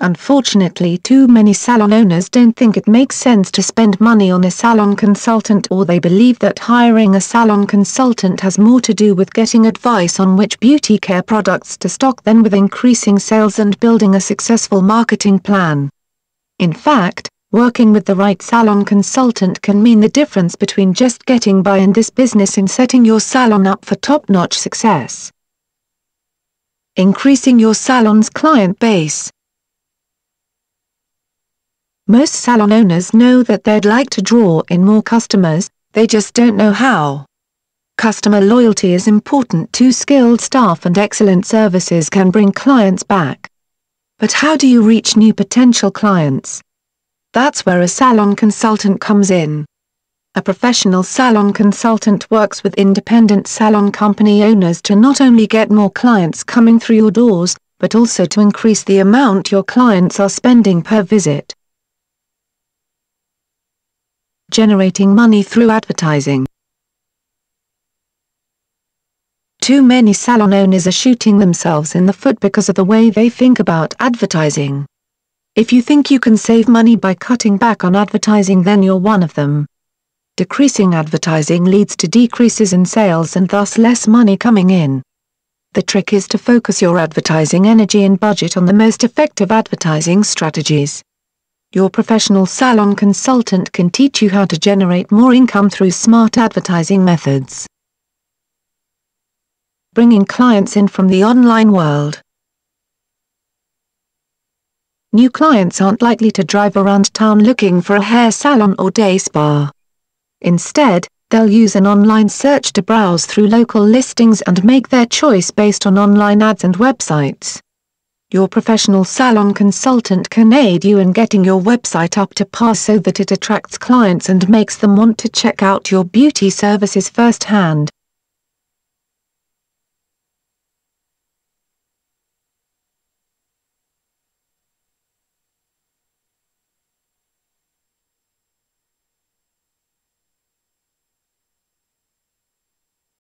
Unfortunately, too many salon owners don't think it makes sense to spend money on a salon consultant, or they believe that hiring a salon consultant has more to do with getting advice on which beauty care products to stock than with increasing sales and building a successful marketing plan. In fact, working with the right salon consultant can mean the difference between just getting by in this business and setting your salon up for top-notch success. Increasing your salon's client base. Most salon owners know that they'd like to draw in more customers, they just don't know how. Customer loyalty is important too. Skilled staff and excellent services can bring clients back. But how do you reach new potential clients? That's where a salon consultant comes in. A professional salon consultant works with independent salon company owners to not only get more clients coming through your doors, but also to increase the amount your clients are spending per visit. Generating money through advertising. Too many salon owners are shooting themselves in the foot because of the way they think about advertising. If you think you can save money by cutting back on advertising, then you're one of them. Decreasing advertising leads to decreases in sales and thus less money coming in. The trick is to focus your advertising energy and budget on the most effective advertising strategies. Your professional salon consultant can teach you how to generate more income through smart advertising methods. Bringing clients in from the online world. New clients aren't likely to drive around town looking for a hair salon or day spa. Instead, they'll use an online search to browse through local listings and make their choice based on online ads and websites. Your professional salon consultant can aid you in getting your website up to par so that it attracts clients and makes them want to check out your beauty services firsthand.